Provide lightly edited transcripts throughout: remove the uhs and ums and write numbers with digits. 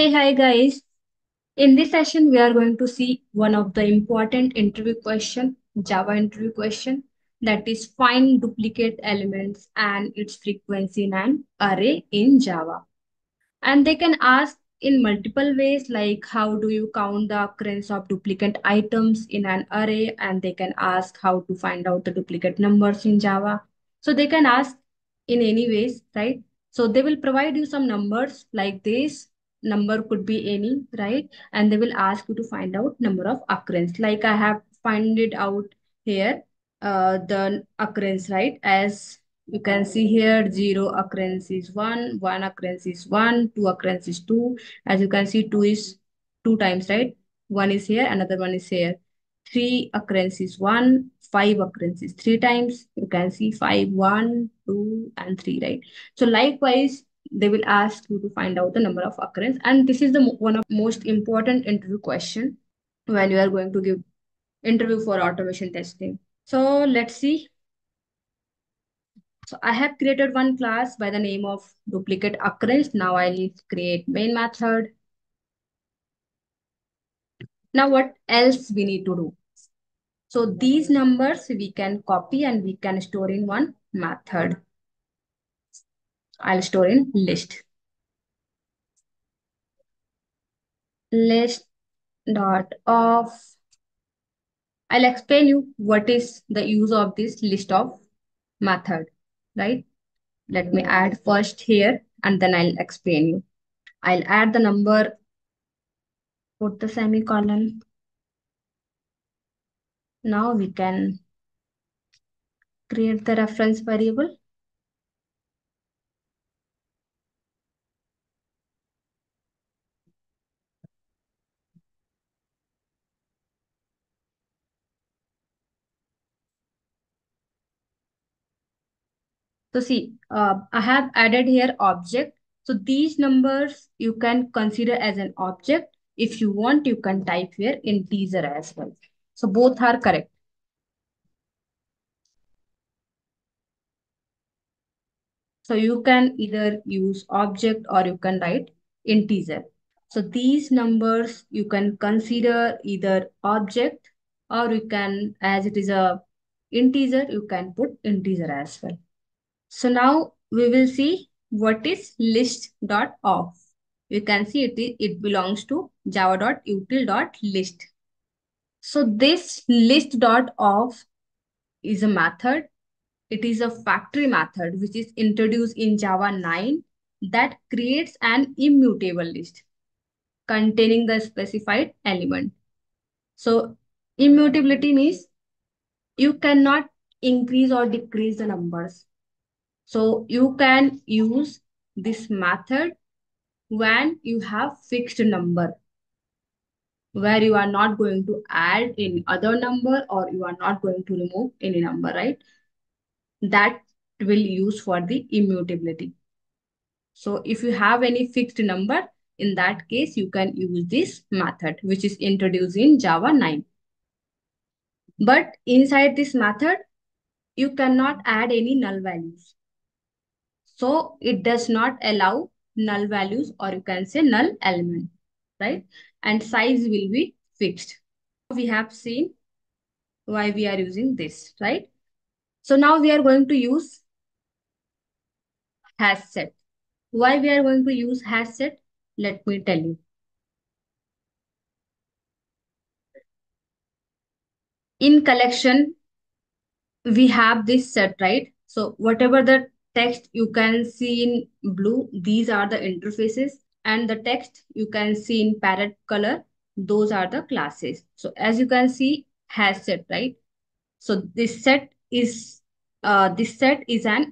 Hey, hi guys. In this session, we are going to see one of the important interview question, Java interview question, that is find duplicate elements and its frequency in an array in Java. And they can ask in multiple ways, like how do you count the occurrence of duplicate items in an array? And they can ask how to find out the duplicate numbers in Java. So they can ask in any ways, right? So they will provide you some numbers like this. Number could be any, right? And they will ask you to find out number of occurrence. Like I have found it out here, the occurrence, right? As you can see here, 0 occurrence is 1, 1 occurrence is 1, 2 occurrence is 2. As you can see, 2 is 2 times, right? 1 is here, another one is here. 3 occurrence is 1, 5 occurrence is 3 times. You can see 5, 1, 2, and 3, right? So likewise, they will ask you to find out the number of occurrence. And this is the one of most important interview question when you are going to give interview for automation testing. So let's see. So I have created one class by the name of duplicate occurrence. Now I need to create main method. Now what else we need to do? So these numbers we can copy and we can store in one method. I'll store in list.of. I'll explain you what is the use of this list of method, right? Let me add first here and then I'll explain you. I'll add the number, put the semicolon. Now we can create the reference variable. So see, I have added here object. So these numbers you can consider as an object. If you want, you can type here integer as well. So both are correct. So you can either use object or you can write integer. So these numbers you can consider either object or you can, as it is a integer, you can put integer as well. So now we will see what is list.of. You can see it belongs to java.util.list. So this list.of is a method. It is a factory method which is introduced in Java 9 that creates an immutable list containing the specified element. So immutability means you cannot increase or decrease the numbers. So you can use this method when you have fixed number, where you are not going to add any other number or you are not going to remove any number, right? That will use for the immutability. So if you have any fixed number, in that case, you can use this method, which is introduced in Java 9. But inside this method, you cannot add any null values. So it does not allow null values, or you can say null element, right? And size will be fixed. We have seen why we are using this, right? So now we are going to use hash set. Why we are going to use hash set? Let me tell you. In collection, we have this set, right? So whatever the text you can see in blue, these are the interfaces, and the text you can see in parrot color, those are the classes. So as you can see, hash set, right? So this set is an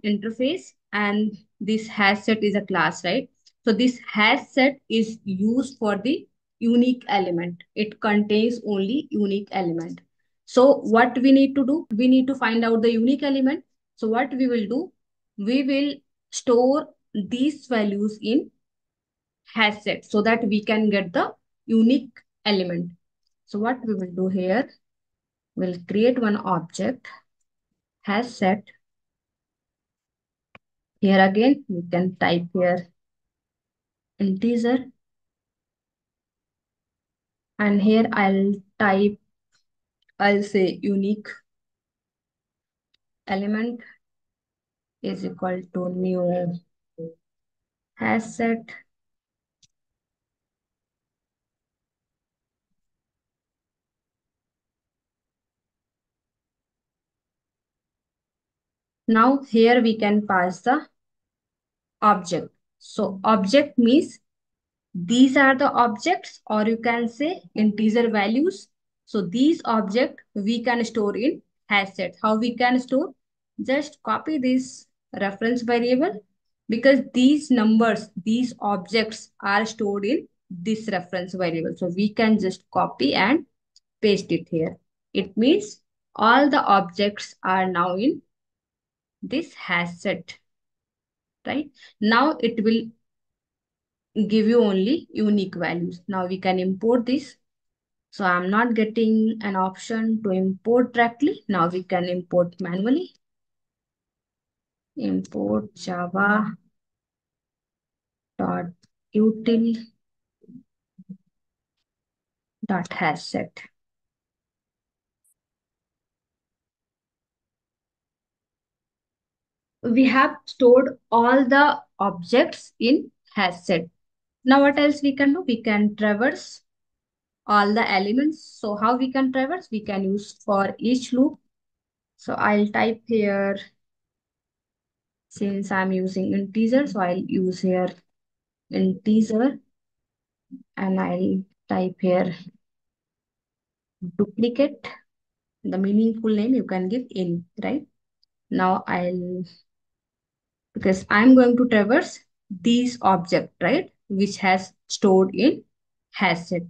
interface, and this hash set is a class, right? So this hash set is used for the unique element. It contains only unique element. So what we need to do? We need to find out the unique element. So what we will do? We will store these values in hash set so that we can get the unique element. So what we will do here, we'll create one object, hash set. Here again, we can type here integer And here I'll say unique element is equal to new hash set. Now here we can pass the object. So object means these are the objects, or you can say integer values. So these object we can store in hash set. How we can store? Just copy this reference variable, because these numbers, these objects are stored in this reference variable. So we can just copy and paste it here. It means all the objects are now in this hash set, right? Now it will give you only unique values. Now we can import this. So I'm not getting an option to import directly. Now we can import manually. Import java.util.list. We have stored all the objects in hash set. Now what else we can do? We can traverse all the elements. So how we can traverse? We can use for each loop. So I'll type here, since I'm using integer, so I'll use here integer, and I'll type here duplicate. The meaningful name you can give any, right? Now because I'm going to traverse these object, right, which has stored in hash set,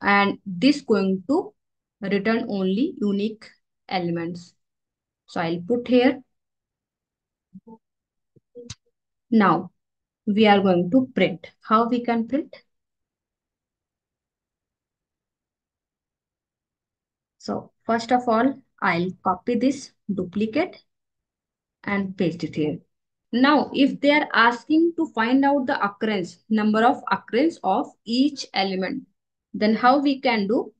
and this going to return only unique elements. So I'll put here. Now we are going to print. How we can print? So first of all, I'll copy this duplicate and paste it here. Now if they are asking to find out the occurrence, number of occurrence of each element, then how we can do?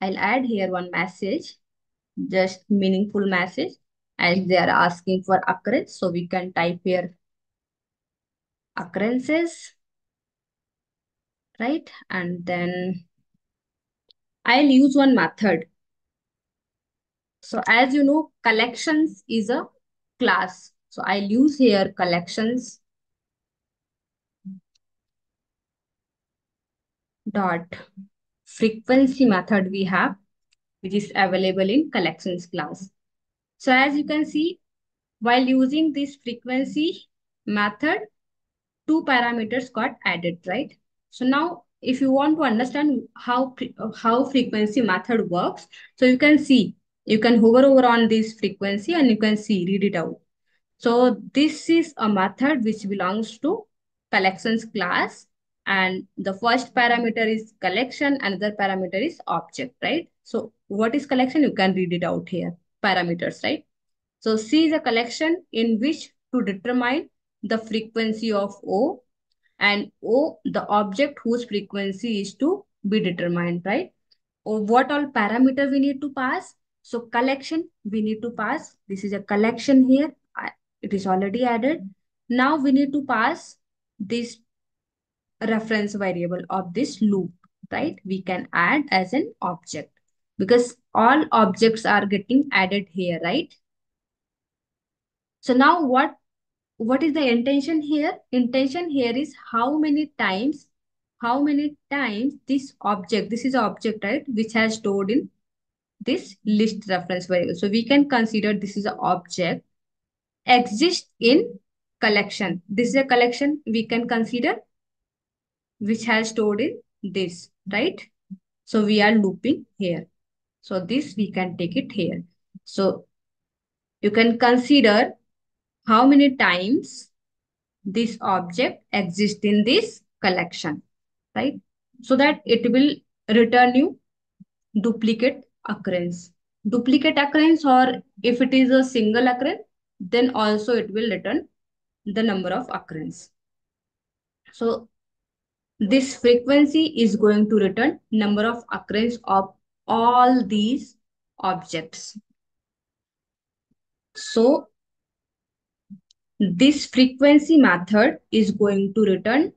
I'll add here one message, just meaningful message, as they are asking for occurrence. So we can type here occurrences, right? And then I'll use one method. So as you know, collections is a class. So I'll use here collections dot frequency method we have, which is available in collections class. So as you can see, while using this frequency method, two parameters got added, right? So now if you want to understand how frequency method works, so you can see, you can hover over on this frequency and you can see, read it out. So this is a method which belongs to collections class, and the first parameter is collection, another parameter is object, right? So what is collection? You can read it out here. Parameters, right? So C is a collection in which to determine the frequency of O, and O the object whose frequency is to be determined, right? Or what all parameter we need to pass? So collection we need to pass. This is a collection here. It is already added. Now we need to pass this reference variable of this loop, right? We can add as an object, because all objects are getting added here, right? So now what is the intention here? Intention here is how many times this object, this is an object, right, which has stored in this list reference variable. So we can consider this is an object exists in collection. This is a collection we can consider which has stored in this, right? So we are looping here. So this we can take it here. So you can consider how many times this object exists in this collection, right? So that it will return you duplicate occurrence. Duplicate occurrence, or if it is a single occurrence, then also it will return the number of occurrence. So This frequency is going to return number of occurrence of all these objects. So this frequency method is going to return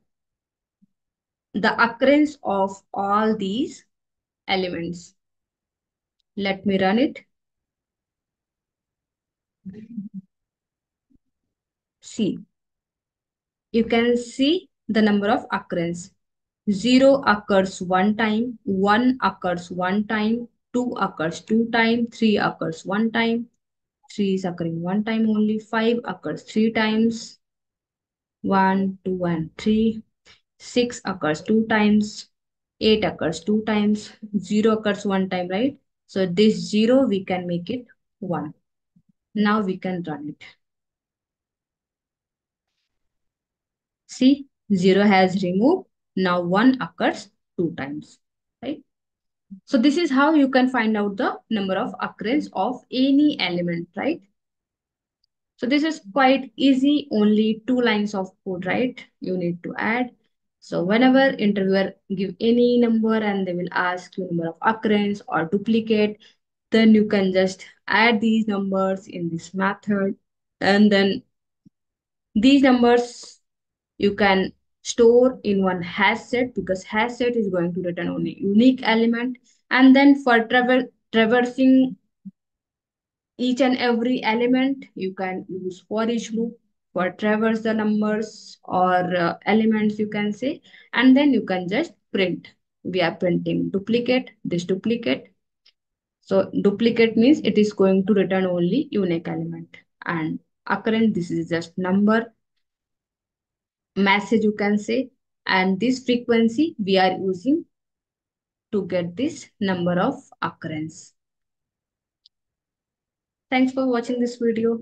the occurrence of all these elements. Let me run it. See, you can see the number of occurrence. 0 occurs one time, 1 occurs one time, 2 occurs two times, 3 occurs one time, 3 is occurring one time only, 5 occurs three times, 1, 2 and 3, 6 occurs two times, 8 occurs two times, 0 occurs one time, right? So this 0 we can make it 1. Now we can run it. See, 0 has removed. Now 1 occurs two times, right? So this is how you can find out the number of occurrence of any element, right? So this is quite easy, only 2 lines of code, right? You need to add. So whenever interviewer give any number and they will ask you number of occurrence or duplicate, then you can just add these numbers in this method. And then these numbers you can store in one hash set, because hash set is going to return only unique element. And then for traversing each and every element, you can use for each loop for traverse the numbers or elements, you can say. And then you can just print. We are printing duplicate, this duplicate. So duplicate means it is going to return only unique element. And occurrence, this is just number, message, you can say. And this frequency we are using to get this number of occurrence. Thanks for watching this video.